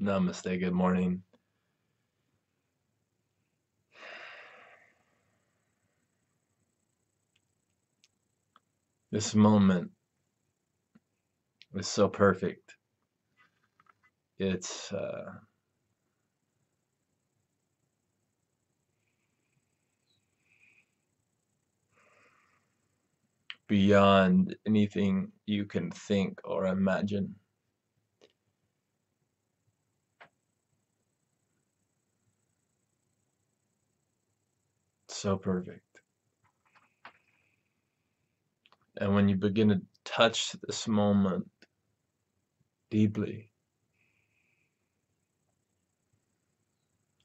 Namaste, good morning. This moment is so perfect. It's beyond anything you can think or imagine. So perfect. And when you begin to touch this moment deeply,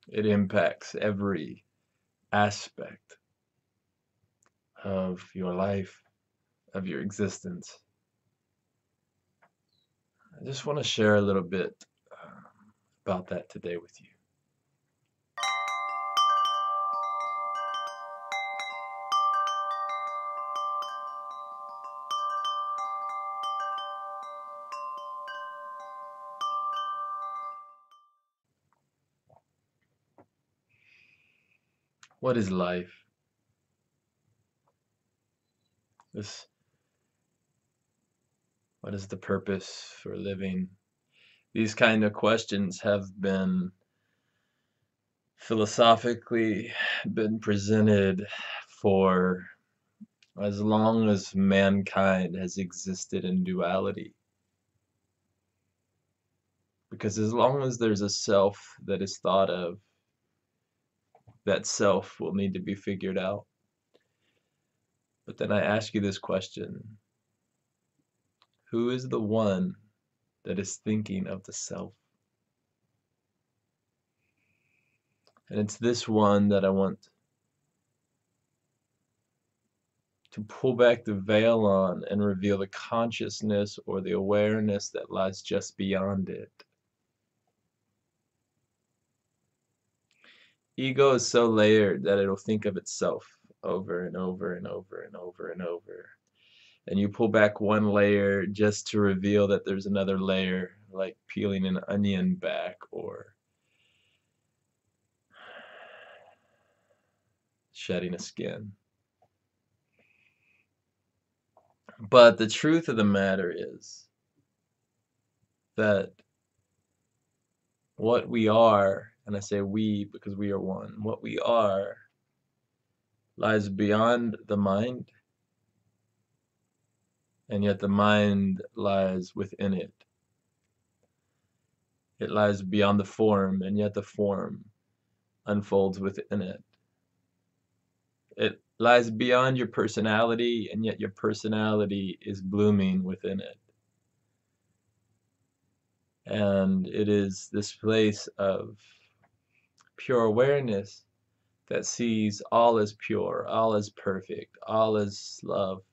it impacts every aspect of your life, of your existence. I just want to share a little bit about that today with you. What is life? What is the purpose for living? These kind of questions have been philosophically presented for as long as mankind has existed in duality. Because as long as there's a self that is thought of, that self will need to be figured out. But then I ask you this question. Who is the one that is thinking of the self? And it's this one that I want to pull back the veil on and reveal the consciousness or the awareness that lies just beyond it. Ego is so layered that it'll think of itself over and over and over and over and over. And you pull back one layer just to reveal that there's another layer, like peeling an onion back or shedding a skin. But the truth of the matter is that what we are, and I say we because we are one, what we are lies beyond the mind, and yet the mind lies within it. It lies beyond the form, and yet the form unfolds within it. It lies beyond your personality, and yet your personality is blooming within it. And it is this place of pure awareness that sees all as pure, all as perfect, all as loved.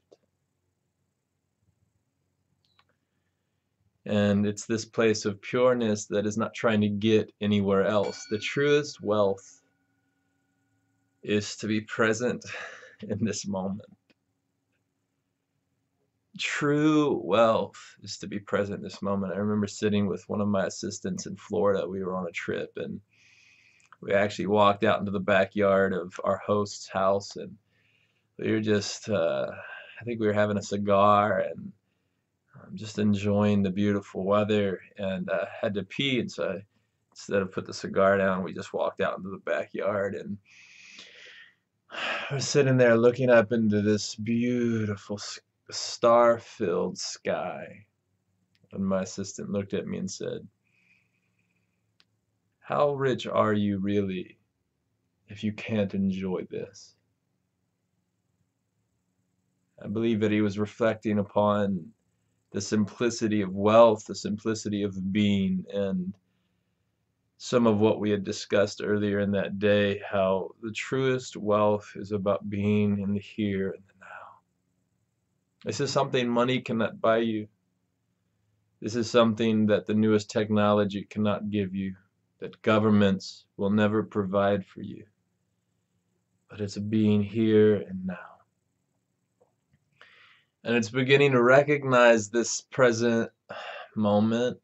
And it's this place of pureness that is not trying to get anywhere else. The truest wealth is to be present in this moment. True wealth is to be present in this moment. I remember sitting with one of my assistants in Florida. We were on a trip, and we actually walked out into the backyard of our host's house, and we were just, I think we were having a cigar and just enjoying the beautiful weather, and I had to pee, and so I, instead of put the cigar down, we just walked out into the backyard, and I was sitting there looking up into this beautiful star-filled sky, and my assistant looked at me and said, "How rich are you really if you can't enjoy this?" I believe that he was reflecting upon the simplicity of wealth, the simplicity of being, and some of what we had discussed earlier in that day, how the truest wealth is about being in the here and the now. This is something money cannot buy you. This is something that the newest technology cannot give you, that governments will never provide for you. But it's a being here and now. And it's beginning to recognize this present moment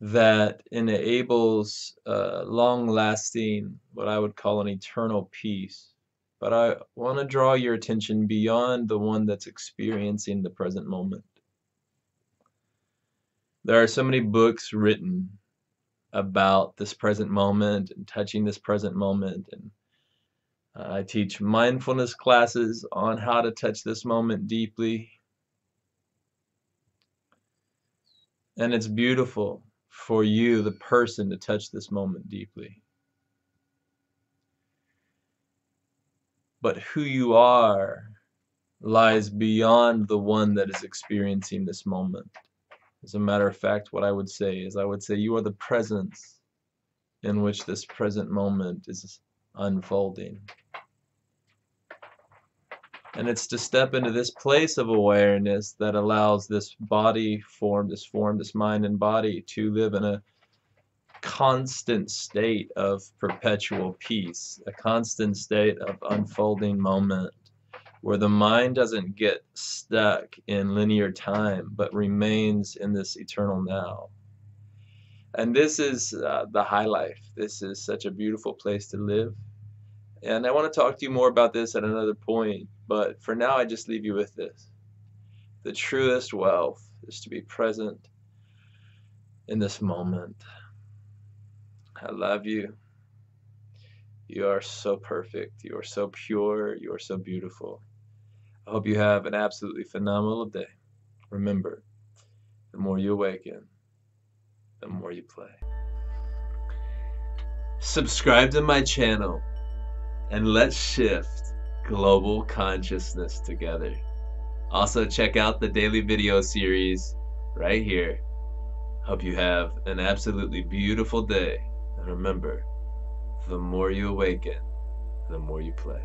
that enables long-lasting, what I would call an eternal peace. But I want to draw your attention beyond the one that's experiencing the present moment. There are so many books written about this present moment and touching this present moment, and I teach mindfulness classes on how to touch this moment deeply. And it's beautiful for you, the person, to touch this moment deeply. But who you are lies beyond the one that is experiencing this moment. As a matter of fact, what I would say is, I would say you are the presence in which this present moment is unfolding. And it's to step into this place of awareness that allows this body form, this mind and body to live in a constant state of perpetual peace, a constant state of unfolding moment, where the mind doesn't get stuck in linear time, but remains in this eternal now. And this is the high life. This is such a beautiful place to live. And I want to talk to you more about this at another point, but for now I just leave you with this. The truest wealth is to be present in this moment. I love you. You are so perfect. You are so pure. You are so beautiful. I hope you have an absolutely phenomenal day. Remember, the more you awaken, the more you play. Subscribe to my channel and let's shift global consciousness together. Also, check out the daily video series right here. Hope you have an absolutely beautiful day. And remember, the more you awaken, the more you play.